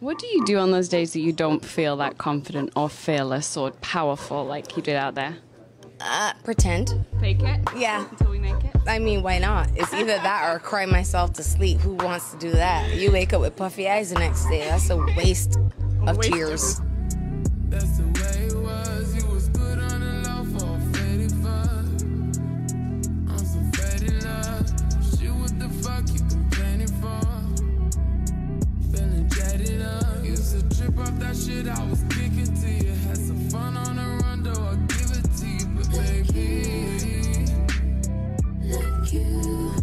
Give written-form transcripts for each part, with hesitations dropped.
What do you do on those days that you don't feel that confident or fearless or powerful like you did out there? Pretend. Fake it? Yeah. Until we make it? I mean, why not? It's either that or cry myself to sleep. Who wants to do that? You wake up with puffy eyes the next day. That's a waste of tears. That's the way it was. You was good on the low for faded fun. I'm so faded love. Shoot what the fuck you complaining for. Feeling jaded up. Used to trip off that shit I was kicking to you. Had some fun on the run though. I'll give it to you, but baby. Like you.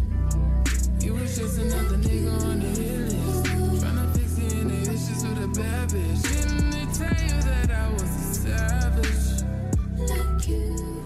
You was just another nigga on the hit list. Tryna fix it in the issues with a bad bitch. Didn't they tell you that I was a savage? Like you.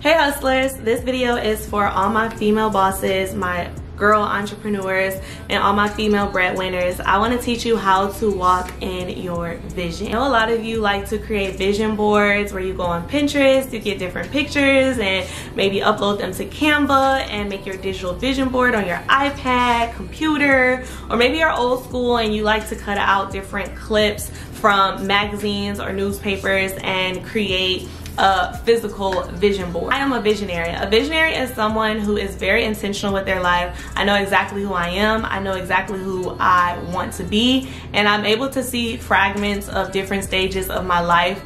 Hey hustlers, this video is for all my female bosses, my girl entrepreneurs, and all my female breadwinners. I want to teach you how to walk in your vision. I know a lot of you like to create vision boards where you go on Pinterest, you get different pictures and maybe upload them to Canva and make your digital vision board on your iPad, computer, or maybe you're old school and you like to cut out different clips from magazines or newspapers and create a physical vision board. I am a visionary. A visionary is someone who is very intentional with their life. I know exactly who I am. I know exactly who I want to be, and I'm able to see fragments of different stages of my life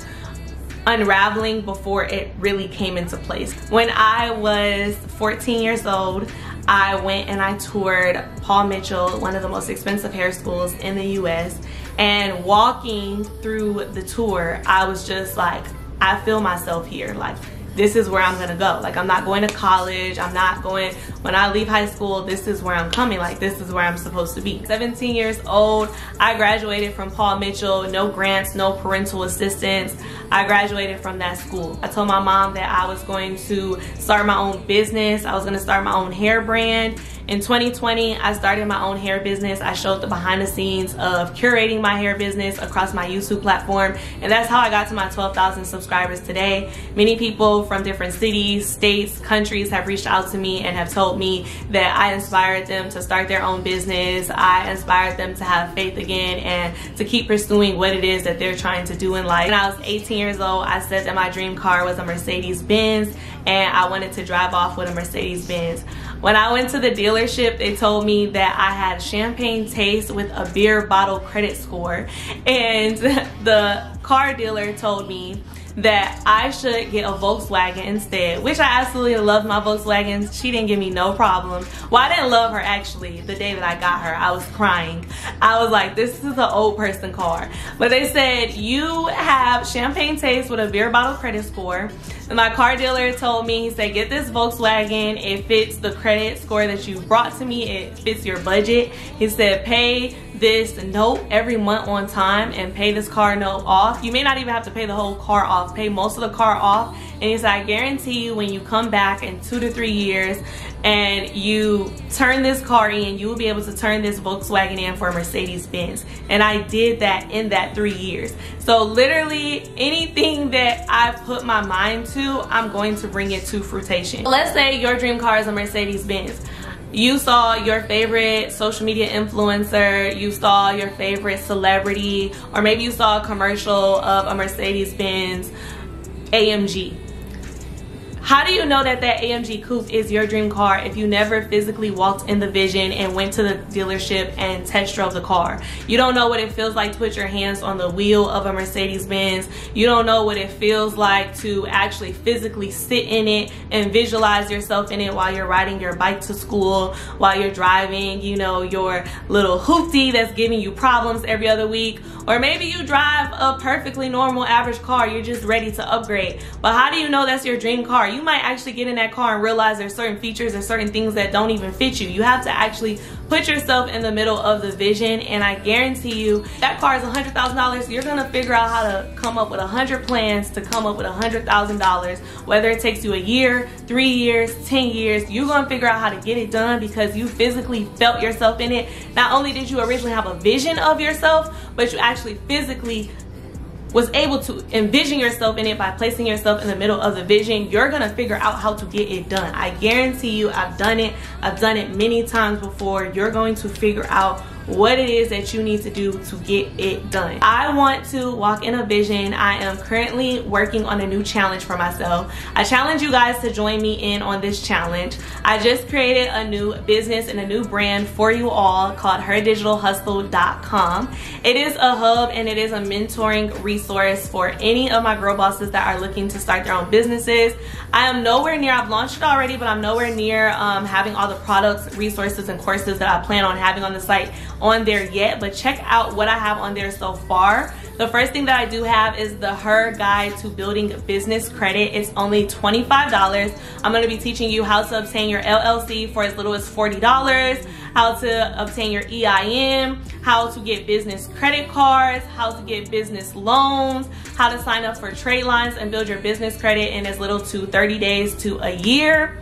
unraveling before it really came into place. When I was 14 years old, I went and I toured Paul Mitchell, one of the most expensive hair schools in the US, and walking through the tour, I was just like, I feel myself here. Like, this is where I'm gonna go. Like, I'm not going to college. I'm not going, when I leave high school, this is where I'm coming. Like, this is where I'm supposed to be. 17 years old, I graduated from Paul Mitchell. No grants, no parental assistance. I graduated from that school. I told my mom that I was going to start my own business. I was gonna start my own hair brand. In 2020, I started my own hair business. I showed the behind the scenes of curating my hair business across my YouTube platform, and that's how I got to my 12,000 subscribers today. Many people from different cities, states, countries have reached out to me and have told me that I inspired them to start their own business. I inspired them to have faith again and to keep pursuing what it is that they're trying to do in life. When I was 18 years old, I said that my dream car was a Mercedes-Benz, and I wanted to drive off with a Mercedes-Benz. When I went to the dealership, they told me that I had champagne taste with a beer bottle credit score, and the car dealer told me that I should get a Volkswagen instead, which I absolutely love my Volkswagens. She didn't give me no problem. Well, I didn't love her actually. The day that I got her, I was crying. I was like, this is an old person car. But they said, you have champagne taste with a beer bottle credit score. And my car dealer told me, he said, get this Volkswagen. It fits the credit score that you brought to me. It fits your budget. He said, pay this note every month on time and pay this car note off. You may not even have to pay the whole car off, pay most of the car off. And he said, I guarantee you when you come back in 2 to 3 years and you turn this car in, you will be able to turn this Volkswagen in for a Mercedes-Benz. And I did that in that 3 years. So literally anything that I put my mind to, I'm going to bring it to fruition. Let's say your dream car is a Mercedes-Benz. You saw your favorite social media influencer, you saw your favorite celebrity, or maybe you saw a commercial of a Mercedes-Benz AMG. How do you know that that AMG coupe is your dream car if you never physically walked in the vision and went to the dealership and test drove the car? You don't know what it feels like to put your hands on the wheel of a Mercedes-Benz. You don't know what it feels like to actually physically sit in it and visualize yourself in it while you're riding your bike to school, while you're driving, you know, your little hoopty that's giving you problems every other week. Or maybe you drive a perfectly normal average car, you're just ready to upgrade. But how do you know that's your dream car? You might actually get in that car and realize there's certain features or certain things that don't even fit you. You have to actually put yourself in the middle of the vision, and I guarantee you that car is $100,000. You're gonna figure out how to come up with 100 plans to come up with $100,000. Whether it takes you a year, 3 years, 10 years, you're gonna figure out how to get it done because you physically felt yourself in it. Not only did you originally have a vision of yourself, but you actually physically was able to envision yourself in it by placing yourself in the middle of the vision. You're gonna figure out how to get it done. I guarantee you, I've done it many times before. You're going to figure out what it is that you need to do to get it done. I want to walk in a vision. I am currently working on a new challenge for myself. I challenge you guys to join me in on this challenge. I just created a new business and a new brand for you all called HerDigitalHustle.com. It is a hub and it is a mentoring resource for any of my girl bosses that are looking to start their own businesses. I am nowhere near, I've launched it already, but I'm nowhere near having all the products, resources, and courses that I plan on having on the site on there yet, but check out what I have on there so far. The first thing that I do have is the Her Guide to Building Business Credit. It's only $25. I'm going to be teaching you how to obtain your LLC for as little as $40, how to obtain your EIN, how to get business credit cards, how to get business loans, how to sign up for trade lines and build your business credit in as little to 30 days to a year.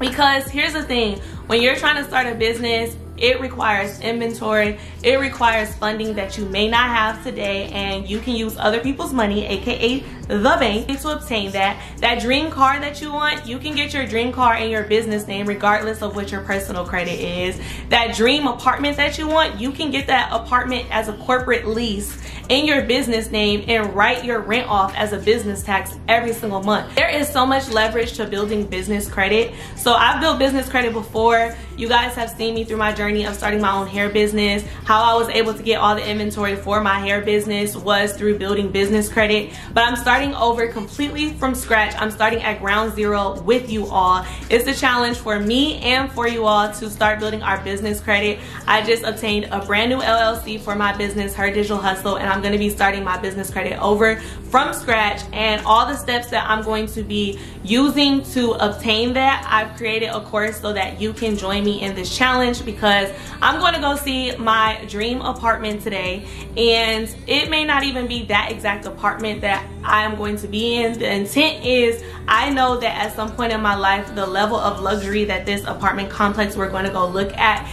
Because here's the thing, when you're trying to start a business, it requires inventory, it requires funding that you may not have today, and you can use other people's money, aka the bank, to obtain that dream car that you want. You can get your dream car in your business name regardless of what your personal credit is. That dream apartment that you want, you can get that apartment as a corporate lease in your business name and write your rent off as a business tax every single month. There is so much leverage to building business credit. So I've built business credit before. You guys have seen me through my journey of starting my own hair business. How I was able to get all the inventory for my hair business was through building business credit. But I'm starting over completely from scratch. I'm starting at ground zero with you all. It's a challenge for me and for you all to start building our business credit. I just obtained a brand new LLC for my business, Her Digital Hustle, and I'm going to be starting my business credit over from scratch, and all the steps that I'm going to be using to obtain that, I've created a course so that you can join me in this challenge, because I'm going to go see my dream apartment today, and it may not even be that exact apartment that I am going to be in. The intent is, I know that at some point in my life, the level of luxury that this apartment complex we're going to go look at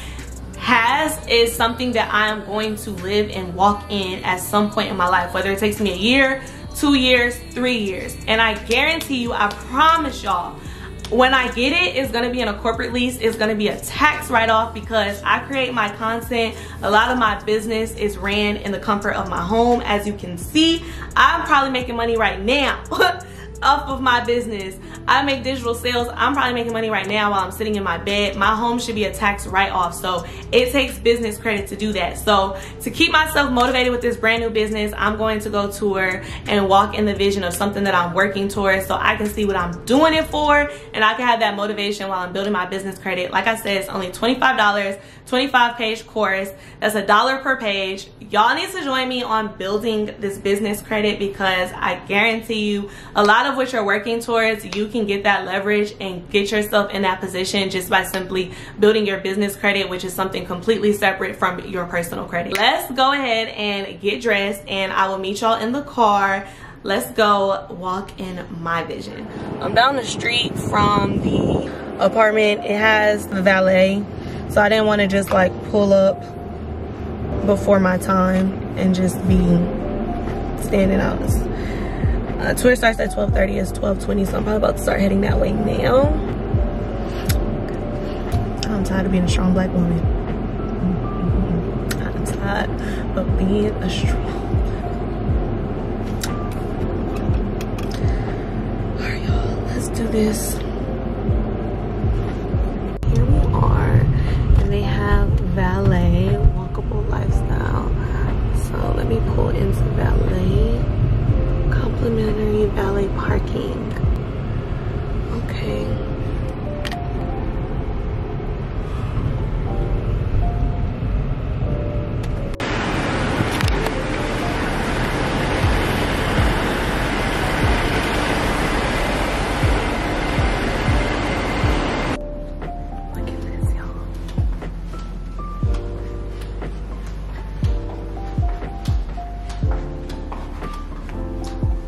has is something that I am going to live and walk in at some point in my life, whether it takes me a year, 2 years, 3 years. And I guarantee you, I promise y'all, when I get it, it's gonna be in a corporate lease, it's gonna be a tax write-off, because I create my content. A lot of my business is ran in the comfort of my home. As you can see, I'm probably making money right now off of my business. I make digital sales. I'm probably making money right now while I'm sitting in my bed. My home should be a tax write-off, so it takes business credit to do that. So to keep myself motivated with this brand new business, I'm going to go tour and walk in the vision of something that I'm working towards, so I can see what I'm doing it for, and I can have that motivation while I'm building my business credit. Like I said, it's only $25, 25-page course. That's $1 per page. Y'all need to join me on building this business credit, because I guarantee you, a lot of what you're working towards, you can get that leverage and get yourself in that position just by simply building your business credit, which is something completely separate from your personal credit. Let's go ahead and get dressed, and I will meet y'all in the car. Let's go walk in my vision. I'm down the street from the apartment. It has the valet, so I didn't want to just like pull up before my time and just be standing out. Tour starts at 12:30, it's 12:20, so I'm probably about to start heading that way now. I'm tired of being a strong black woman. I'm tired of being a strong. All right, y'all, let's do this. Here we are, and they have valet, walkable lifestyle. So let me pull into valet. Complimentary valet parking. Okay.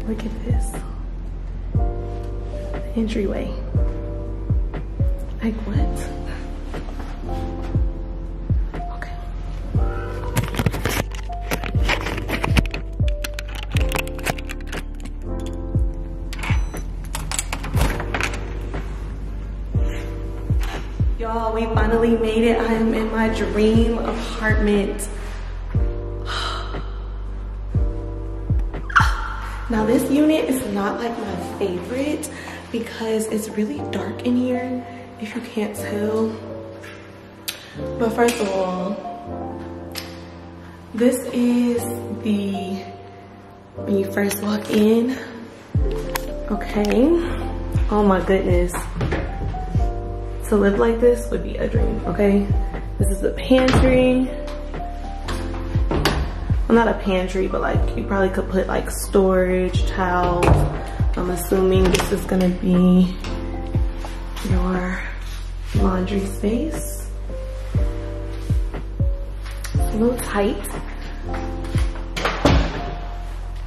Look at this, the entryway, like what? Okay. Y'all, we finally made it. I am in my dream apartment. Now this unit is not like my favorite because it's really dark in here, if you can't tell. But first of all, this is the, when you first walk in, okay? Oh my goodness. To live like this would be a dream, okay? This is a pantry. Well, not a pantry, but like you probably could put like storage, towels. I'm assuming this is gonna be your laundry space. A little tight.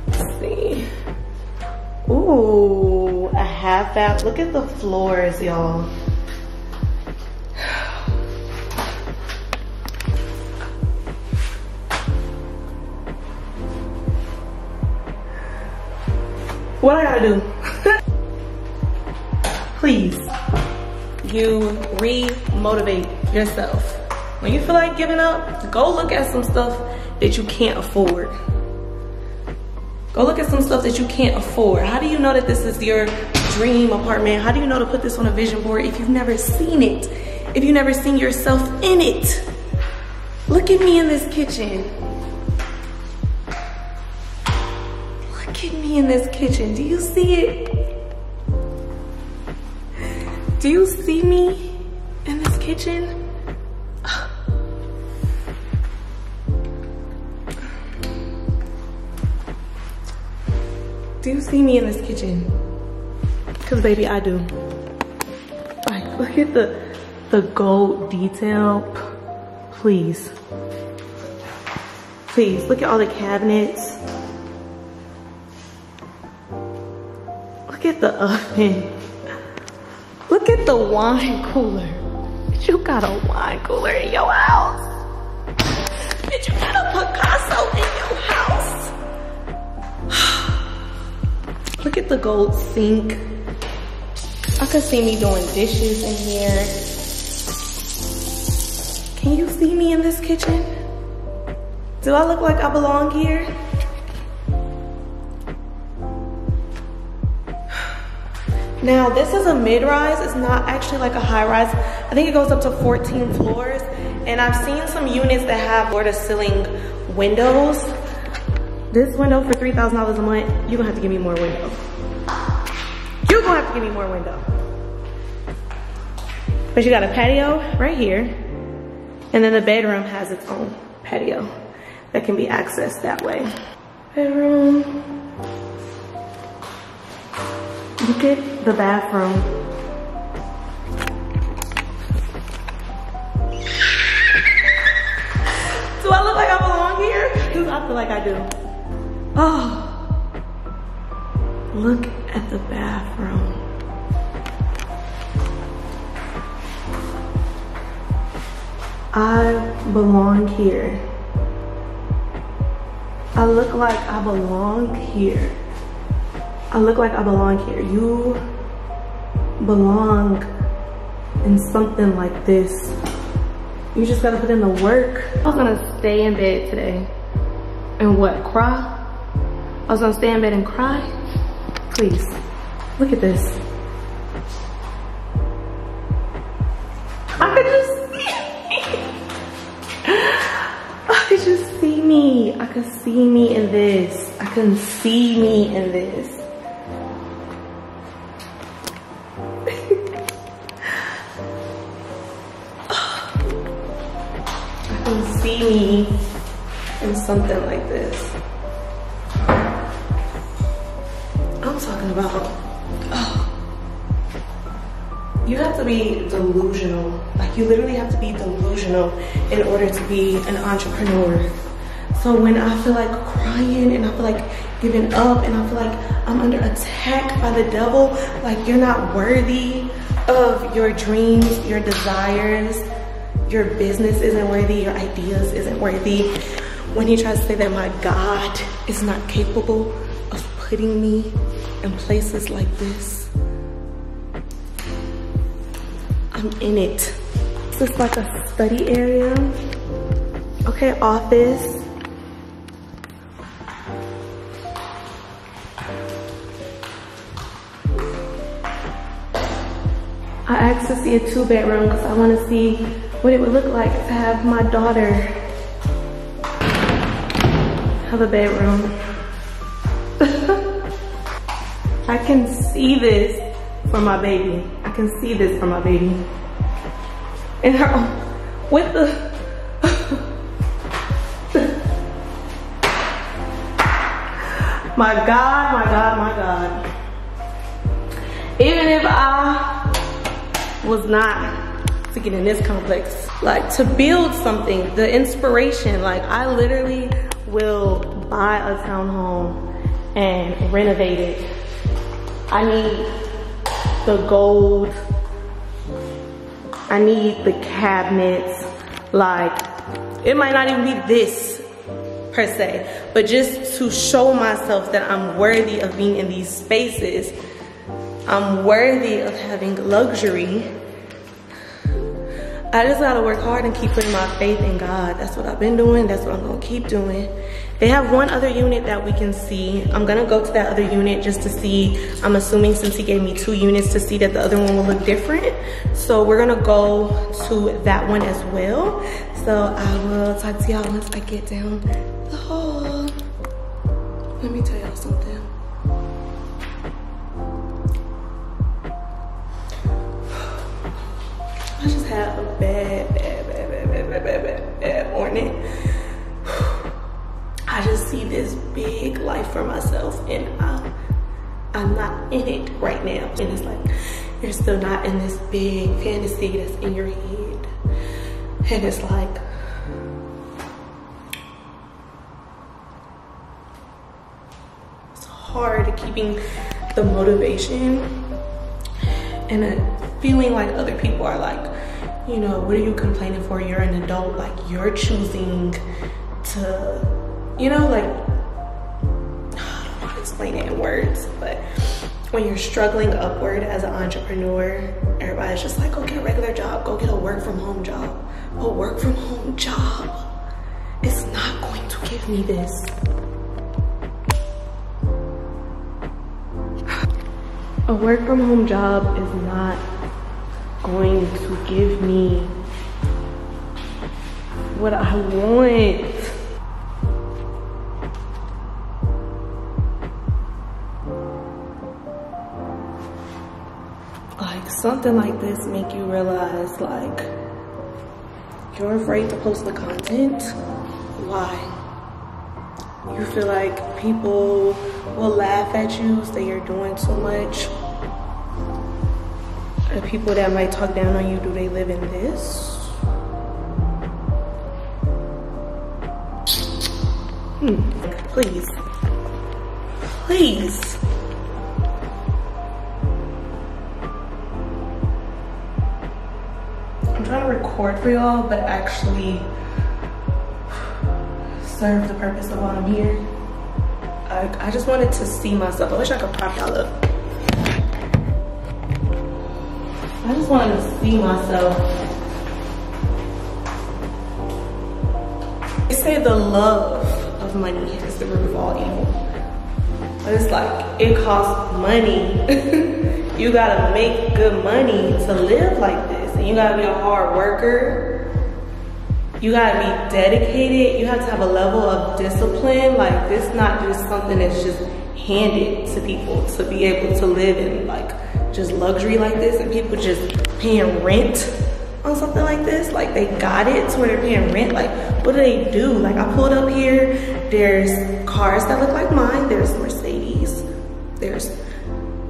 Let's see. Ooh, a half bath. Look at the floors, y'all. What I gotta do? Please, you re-motivate yourself. When you feel like giving up, go look at some stuff that you can't afford. Go look at some stuff that you can't afford. How do you know that this is your dream apartment? How do you know to put this on a vision board if you've never seen it? If you've never seen yourself in it? Look at me in this kitchen. Look at me in this kitchen. Do you see it? Do you see me in this kitchen? Do you see me in this kitchen? Because baby, I do. Like, look at the gold detail. Please. Please, look at all the cabinets. Look at the oven. Look at the wine cooler. You got a wine cooler in your house. Bitch, you got a Picasso in your house. Look at the gold sink. I could see me doing dishes in here. Can you see me in this kitchen? Do I look like I belong here? Now, this is a mid-rise. It's not actually like a high-rise. I think it goes up to 14 floors. And I've seen some units that have floor-to-ceiling windows. This window for $3,000 a month, you're gonna have to give me more window. You're gonna have to give me more window. But you got a patio right here. And then the bedroom has its own patio that can be accessed that way. Bedroom. Look at the bathroom. Do I look like I belong here? Because I feel like I do. Oh, look at the bathroom. I belong here. I look like I belong here. I look like I belong here. You belong in something like this. You just gotta put in the work. I was gonna stay in bed today and what, cry? I was gonna stay in bed and cry? Please, look at this. I could just see me. I could just see me. I could see me in this. I couldn't see me in this. See me in something like this. I'm talking about, oh, you have to be delusional. Like, you literally have to be delusional in order to be an entrepreneur. So when I feel like crying and I feel like giving up and I feel like I'm under attack by the devil, like you're not worthy of your dreams, your desires, your business isn't worthy, your ideas isn't worthy. When he tries to say that my God is not capable of putting me in places like this, I'm in it. is like a study area. Okay, office. I asked to see a 2-bedroom because I want to see what it would look like to have my daughter have a bedroom. I can see this for my baby. I can see this for my baby. And her, with the, my God, my God, my God. Even if I was not to get in this complex, like to build something, the inspiration, like I literally will buy a townhome and renovate it. I need the gold, I need the cabinets, like it might not even be this per se, but just to show myself that I'm worthy of being in these spaces. I'm worthy of having luxury. I just gotta work hard and keep putting my faith in God. That's what I've been doing. That's what I'm gonna keep doing. They have one other unit that we can see. I'm gonna go to that other unit just to see. I'm assuming since he gave me 2 units to see that the other one will look different. So we're gonna go to that one as well. So I will talk to y'all once I get down the hall. Let me tell y'all something. I just had a bad morning. I just see this big life for myself and I'm not in it right now. And it's like, you're still not in this big fantasy that's in your head. And it's like, it's hard keeping the motivation and feeling like other people are like, you know, what are you complaining for? You're an adult, like you're choosing to, you know, like, I don't know how to explain it in words, but when you're struggling upward as an entrepreneur, everybody's just like, go get a regular job, go get a work from home job. A work from home job is not going to give me this. A work from home job is not going to give me what I want. Like something like this make you realize like you're afraid to post the content. Why? You feel like people will laugh at you, say you're doing too much. The people that might talk down on you, do they live in this? Please. Please. I'm trying to record for y'all, but actually serve the purpose of why I'm here. I just wanted to see myself. I wish I could pop y'all up. I just wanted to see myself. They say the love of money is the root of all evil. But it's like, it costs money. You gotta make good money to live like this. And you gotta be a hard worker. You gotta be dedicated. You have to have a level of discipline. Like, this not just something that's just handed to people to be able to live in, like, just luxury like this, and people just paying rent on something like this. Like they got it to where they're paying rent. Like what do they do? Like I pulled up here, there's cars that look like mine. There's Mercedes, there's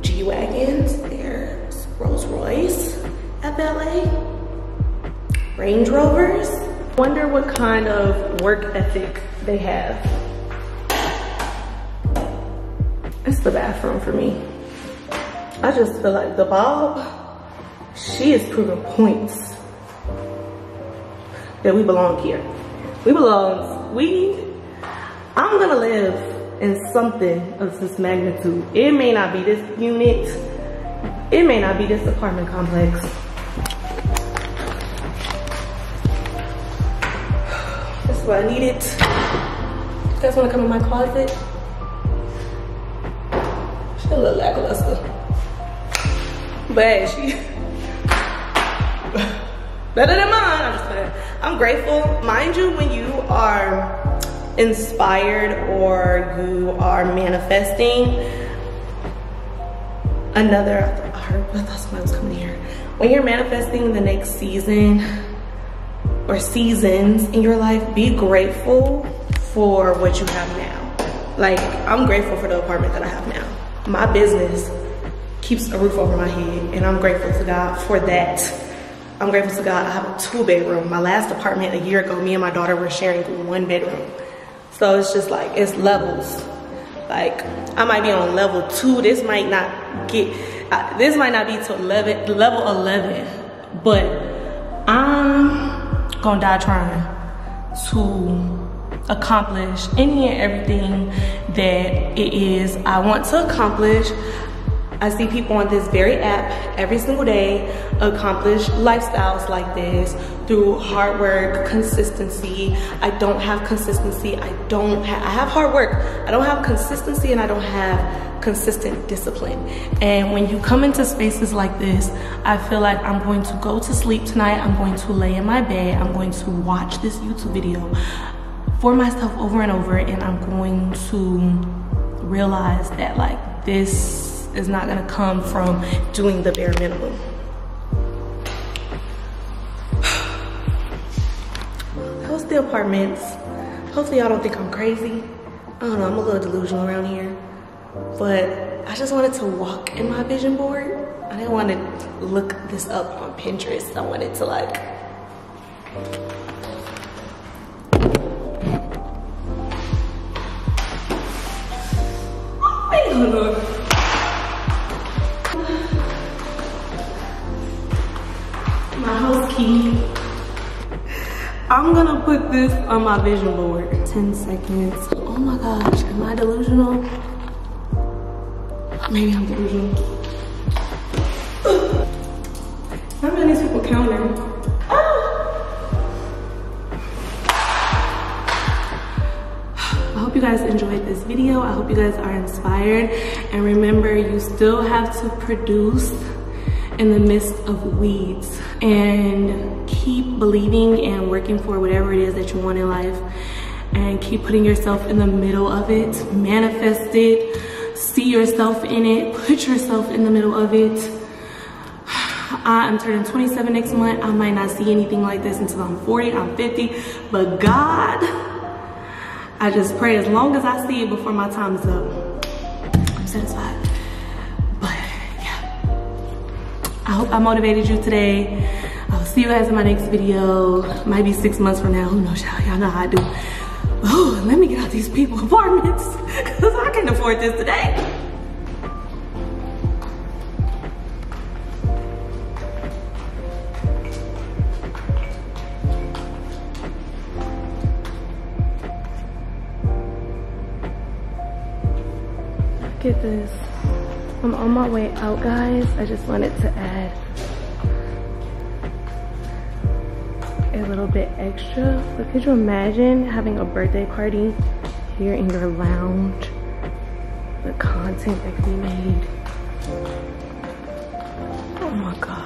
G-Wagons, there's Rolls-Royce, FLA, Range Rovers. Wonder what kind of work ethic they have. It's the bathroom for me. I just feel like the Bob, she is proving points that we belong here. We belong, I'm gonna live in something of this magnitude. It may not be this unit, it may not be this apartment complex, That's what I needed. You guys wanna come in my closet? She's a little lackluster. But she better than mine. I'm just kidding. I'm grateful. Mind you, when you are inspired or you are manifesting another, I thought somebody was coming here. When you're manifesting the next season or seasons in your life, be grateful for what you have now. Like, I'm grateful for the apartment that I have now. My business keeps a roof over my head, and I'm grateful to God for that. I'm grateful to God I have a 2-bedroom. My last apartment a year ago, me and my daughter were sharing 1 bedroom. So it's just like, it's levels. Like, I might be on level 2. This might not get, this might not be to level 11, but I'm gonna die trying to accomplish any and everything that it is I want to accomplish. I see people on this very app every single day accomplish lifestyles like this through hard work, consistency. I don't have consistency. I have hard work. I don't have consistency, and I don't have consistent discipline. And when you come into spaces like this, I feel like I'm going to go to sleep tonight. I'm going to lay in my bed. I'm going to watch this YouTube video for myself over and over, and I'm going to realize that, like, this is not gonna come from doing the bare minimum. That was the apartments. Hopefully y'all don't think I'm crazy. I don't know, I'm a little delusional around here. But I just wanted to walk in my vision board. I didn't want to look this up on Pinterest. I wanted to, like, wait, hold on. I'm gonna put this on my vision board. 10 seconds. Oh my gosh, am I delusional? Maybe I'm delusional. How many people counting? I hope you guys enjoyed this video. I hope you guys are inspired. And remember, you still have to produce in the midst of weeds, and keep believing and working for whatever it is that you want in life, and keep putting yourself in the middle of it. Manifest it, see yourself in it, put yourself in the middle of it. I'm turning 27 next month. I might not see anything like this until I'm 40, I'm 50, but God, I just pray as long as I see it before my time is up, I'm satisfied. I hope I motivated you today. I'll see you guys in my next video. Might be 6 months from now. Who knows, y'all? Y'all know how I do. Oh, let me get out these people apartments, because I can't afford this today. Get this. I'm on my way out, guys. I just wanted to add a little bit extra. But could you imagine having a birthday party here in your lounge? The content that could be made. Oh my gosh.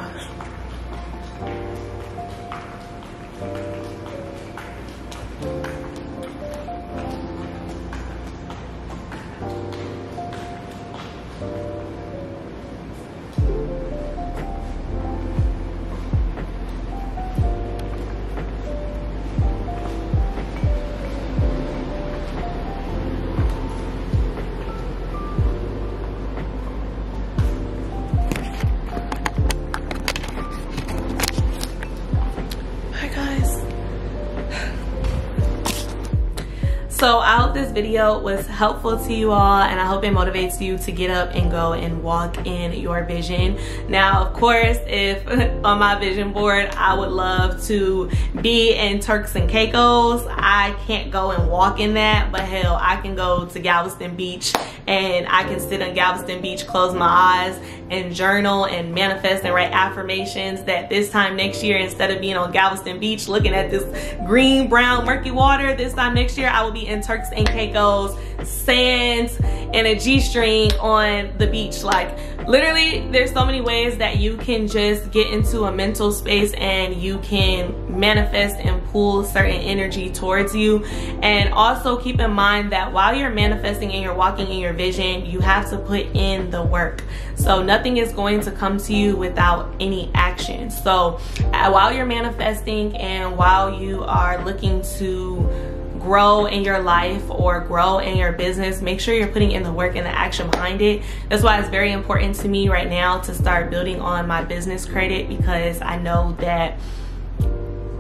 So I hope this video was helpful to you all, and I hope it motivates you to get up and go and walk in your vision. Now, of course, if on my vision board, I would love to be in Turks and Caicos. I can't go and walk in that, but hell, I can go to Galveston Beach and I can sit on Galveston Beach, close my eyes and journal and manifest and write affirmations that this time next year, instead of being on Galveston Beach looking at this green, brown, murky water, this time next year I will be in Turks and Caicos, sands, and a G-string on the beach. Like, literally, there's so many ways that you can just get into a mental space and you can manifest and pull certain energy towards you. And also keep in mind that while you're manifesting and you're walking in your vision, you have to put in the work. So nothing is going to come to you without any action. So while you're manifesting and while you are looking to grow in your life or grow in your business, make sure you're putting in the work and the action behind it. That's why it's very important to me right now to start building on my business credit, because I know that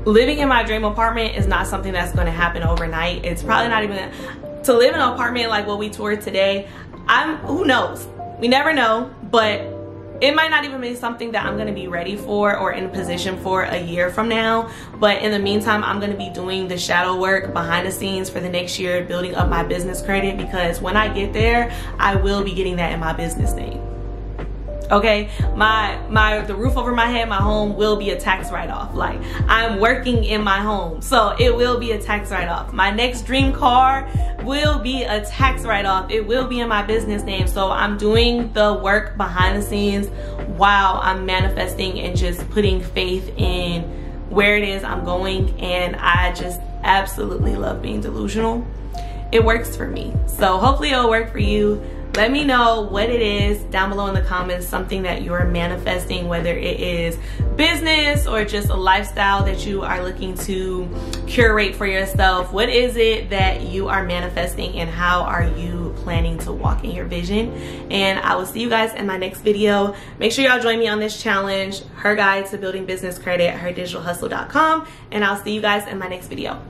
living in my dream apartment is not something that's going to happen overnight. It's probably not even to live in an apartment like what we toured today. Who knows? We never know, but it might not even be something that I'm gonna be ready for or in position for a year from now. But in the meantime, I'm gonna be doing the shadow work behind the scenes for the next year, building up my business credit, because when I get there, I will be getting that in my business name. Okay, the roof over my head, my home will be a tax write-off. Like, I'm working in my home, so it will be a tax write-off. My next dream car will be a tax write-off. It will be in my business name. So I'm doing the work behind the scenes while I'm manifesting and just putting faith in where it is I'm going. And I just absolutely love being delusional. It works for me, so hopefully it'll work for you. Let me know what it is down below in the comments, something that you're manifesting, whether it is business or just a lifestyle that you are looking to curate for yourself. What is it that you are manifesting, and how are you planning to walk in your vision? And I will see you guys in my next video. Make sure y'all join me on this challenge, Her Guide to Building Business Credit, HerDigitalHustle.com, and I'll see you guys in my next video.